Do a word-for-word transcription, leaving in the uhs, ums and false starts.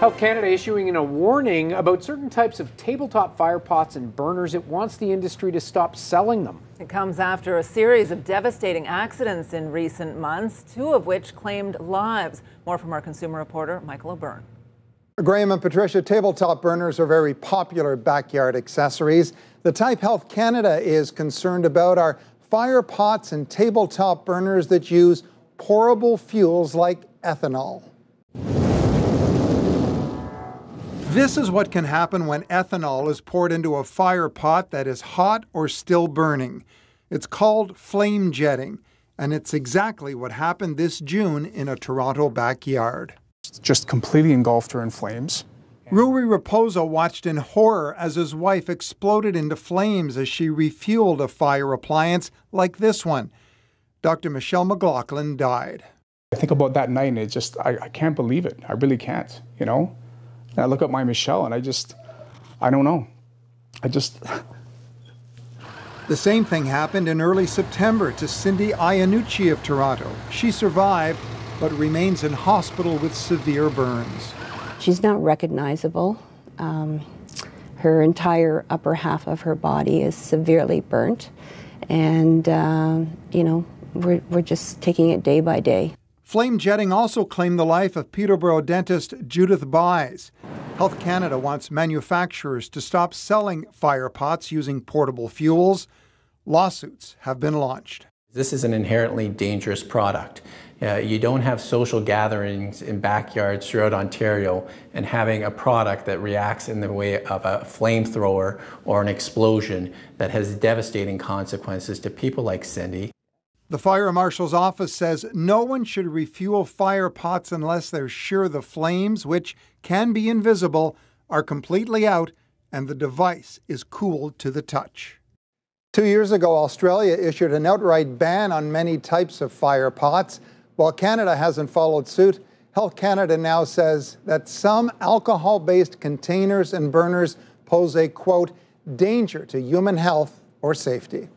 Health Canada issuing a warning about certain types of tabletop firepots and burners. It wants the industry to stop selling them. It comes after a series of devastating accidents in recent months, two of which claimed lives. More from our consumer reporter, Michael O'Byrne. Graham and Patricia, tabletop burners are very popular backyard accessories. The type Health Canada is concerned about are fire pots and tabletop burners that use pourable fuels like ethanol. This is what can happen when ethanol is poured into a fire pot that is hot or still burning. It's called flame jetting, and it's exactly what happened this June in a Toronto backyard. Just completely engulfed her in flames. Rui Raposo watched in horror as his wife exploded into flames as she refueled a fire appliance like this one. Doctor Michelle McLaughlin died. I think about that night and it just, I, I can't believe it. I really can't, you know? And I look at my Michelle and I just, I don't know. I just... The same thing happened in early September to Cindy Iannucci of Toronto. She survived, but remains in hospital with severe burns. She's not recognizable. Um, her entire upper half of her body is severely burnt. And, uh, you know, we're, we're just taking it day by day. Flame jetting also claimed the life of Peterborough dentist Judith Byers. Health Canada wants manufacturers to stop selling fire pots using portable fuels. Lawsuits have been launched. This is an inherently dangerous product. Uh, you don't have social gatherings in backyards throughout Ontario and having a product that reacts in the way of a flamethrower or an explosion that has devastating consequences to people like Cindy. The fire marshal's office says no one should refuel fire pots unless they're sure the flames, which can be invisible, are completely out and the device is cooled to the touch. Two years ago, Australia issued an outright ban on many types of fire pots. While Canada hasn't followed suit, Health Canada now says that some alcohol-based containers and burners pose a, quote, danger to human health or safety.